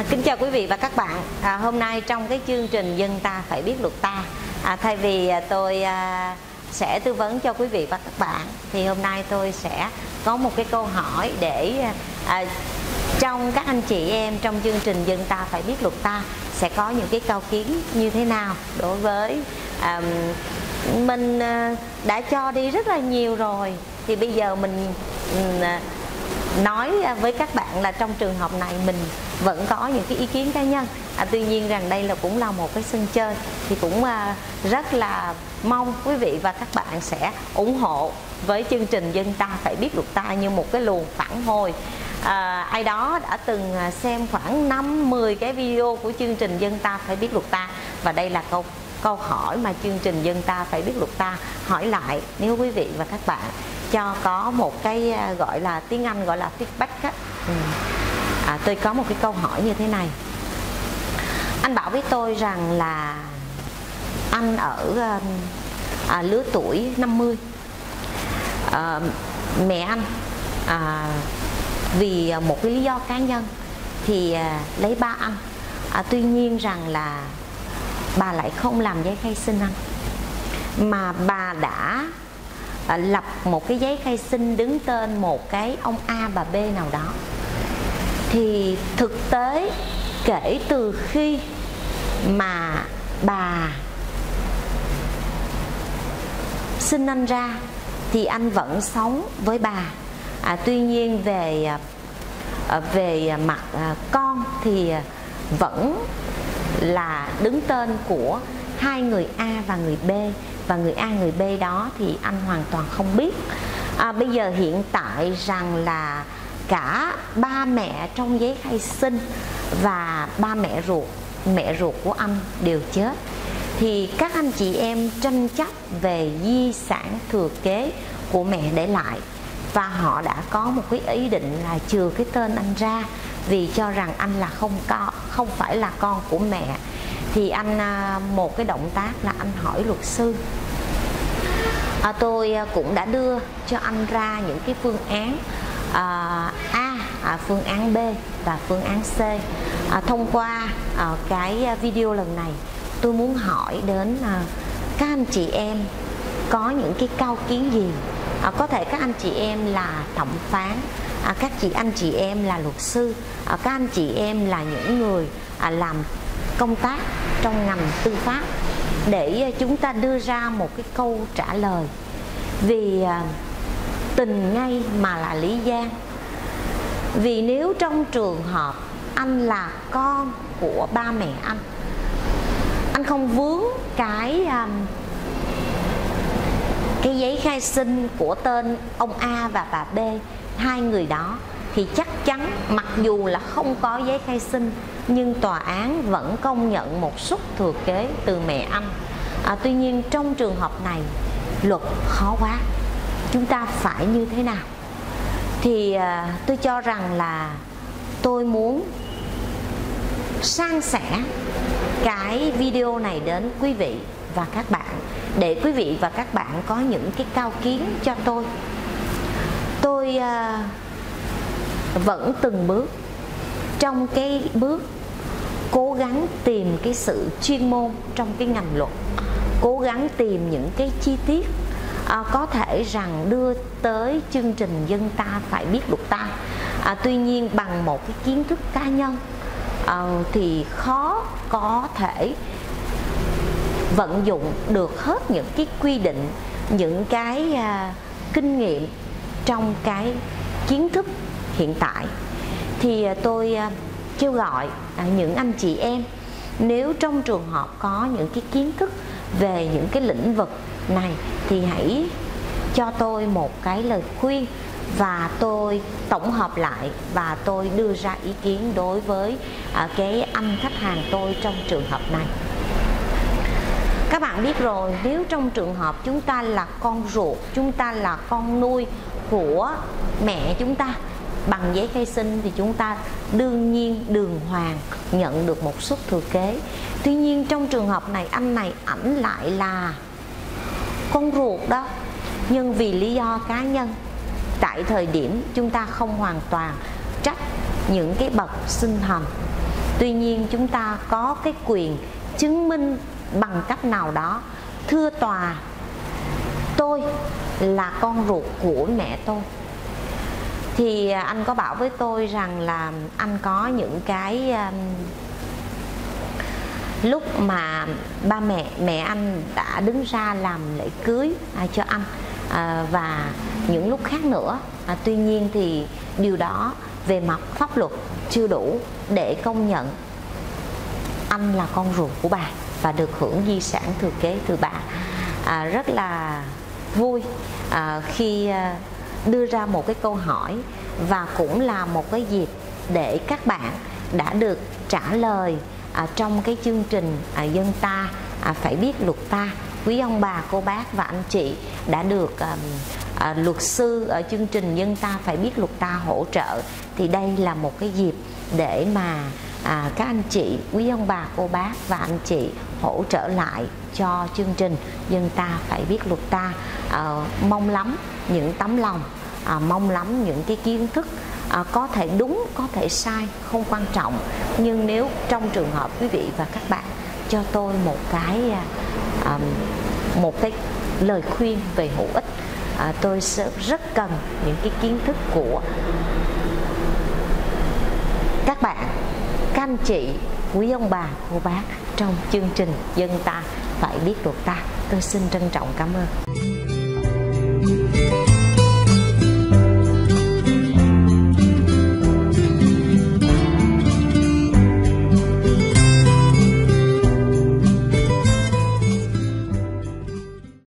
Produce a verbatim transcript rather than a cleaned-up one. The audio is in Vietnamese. À, kính chào quý vị và các bạn. À, hôm nay trong cái chương trình Dân Ta Phải Biết Luật Ta, à, thay vì à, tôi à, sẽ tư vấn cho quý vị và các bạn, thì hôm nay tôi sẽ có một cái câu hỏi để à, trong các anh chị em trong chương trình Dân Ta Phải Biết Luật Ta sẽ có những cái cao kiến như thế nào đối với à, mình à, đã cho đi rất là nhiều rồi, thì bây giờ mình à, nói với các bạn là trong trường hợp này mình vẫn có những cái ý kiến cá nhân, à, tuy nhiên rằng đây là cũng là một cái sân chơi, thì cũng à, rất là mong quý vị và các bạn sẽ ủng hộ với chương trình Dân Ta Phải Biết Luật Ta như một cái luồng phản hồi. À, ai đó đã từng xem khoảng năm mười cái video của chương trình Dân Ta Phải Biết Luật Ta, và đây là câu câu hỏi mà chương trình Dân Ta Phải Biết Luật Ta hỏi lại, nếu quý vị và các bạn cho có một cái gọi là tiếng Anh gọi là feedback á. Ừ. À, tôi có một cái câu hỏi như thế này: anh bảo với tôi rằng là anh ở à, lứa tuổi năm mươi, à, mẹ anh à, vì một cái lý do cá nhân thì à, lấy ba anh, à, tuy nhiên rằng là bà lại không làm giấy khai sinh anh, mà bà đã À, lập một cái giấy khai sinh đứng tên một cái ông A bà B nào đó. Thì thực tế kể từ khi mà bà sinh anh ra thì anh vẫn sống với bà, à, tuy nhiên về về mặt con thì vẫn là đứng tên của hai người A và người B, và người A người B đó thì anh hoàn toàn không biết. À, bây giờ hiện tại rằng là cả ba mẹ trong giấy khai sinh và ba mẹ ruột, mẹ ruột của anh đều chết, thì các anh chị em tranh chấp về di sản thừa kế của mẹ để lại, và họ đã có một cái ý định là chừa cái tên anh ra vì cho rằng anh là không có, không phải là con của mẹ. Thì anh một cái động tác là anh hỏi luật sư. À, tôi cũng đã đưa cho anh ra những cái phương án à, A, à, phương án B và phương án C. À, thông qua à, cái video lần này, tôi muốn hỏi đến à, các anh chị em có những cái cao kiến gì. À, có thể các anh chị em là thẩm phán, à, các chị anh chị em là luật sư, à, các anh chị em là những người à, làm công tác trong ngành tư pháp, để chúng ta đưa ra một cái câu trả lời. Vì tình ngay mà là lý gian, vì nếu trong trường hợp anh là con của ba mẹ anh, anh không vướng cái cái giấy khai sinh của tên ông A và bà B, hai người đó, thì chắc chắn mặc dù là không có giấy khai sinh nhưng tòa án vẫn công nhận một suất thừa kế từ mẹ anh. À, tuy nhiên trong trường hợp này luật khó quá, chúng ta phải như thế nào? Thì à, tôi cho rằng là tôi muốn san sẻ cái video này đến quý vị và các bạn, để quý vị và các bạn có những cái cao kiến cho tôi. Tôi à, vẫn từng bước, trong cái bước cố gắng tìm cái sự chuyên môn trong cái ngành luật, cố gắng tìm những cái chi tiết à, có thể rằng đưa tới chương trình Dân Ta Phải Biết Luật Ta. À, tuy nhiên bằng một cái kiến thức cá nhân à, thì khó có thể vận dụng được hết những cái quy định, những cái à, kinh nghiệm trong cái kiến thức hiện tại. Thì tôi kêu gọi những anh chị em, nếu trong trường hợp có những cái kiến thức về những cái lĩnh vực này, thì hãy cho tôi một cái lời khuyên, và tôi tổng hợp lại và tôi đưa ra ý kiến đối với cái anh khách hàng tôi trong trường hợp này. Các bạn biết rồi, nếu trong trường hợp chúng ta là con ruột, chúng ta là con nuôi của mẹ chúng ta bằng giấy khai sinh, thì chúng ta đương nhiên đường hoàng nhận được một suất thừa kế. Tuy nhiên trong trường hợp này, anh này ảnh lại là con ruột đó, nhưng vì lý do cá nhân, tại thời điểm chúng ta không hoàn toàn trách những cái bậc sinh thành, Tuy nhiên chúng ta có cái quyền chứng minh bằng cách nào đó: thưa tòa, tôi là con ruột của mẹ tôi. Thì anh có bảo với tôi rằng là anh có những cái um, lúc mà ba mẹ mẹ anh đã đứng ra làm lễ cưới à, cho anh à, và những lúc khác nữa. À, tuy nhiên thì điều đó về mặt pháp luật chưa đủ để công nhận anh là con ruột của bà và được hưởng di sản thừa kế từ bà. À, rất là vui à, khi à, đưa ra một cái câu hỏi, và cũng là một cái dịp để các bạn đã được trả lời à, trong cái chương trình à, Dân Ta à, Phải Biết Luật Ta. Quý ông bà, cô bác và anh chị đã được à, à, luật sư ở chương trình Dân Ta Phải Biết Luật Ta hỗ trợ, thì đây là một cái dịp để mà à, các anh chị, quý ông bà, cô bác và anh chị hỗ trợ lại cho chương trình Dân Ta Phải Biết Luật Ta. À, mong lắm những tấm lòng, à, mong lắm những cái kiến thức, à, có thể đúng, có thể sai, không quan trọng. Nhưng nếu trong trường hợp quý vị và các bạn cho tôi một cái à, một cái lời khuyên về hữu ích, à, tôi sẽ rất cần những cái kiến thức của các bạn, các anh chị, quý ông bà, cô bác trong chương trình Dân Ta Phải Biết Luật Ta. Tôi xin trân trọng cảm ơn.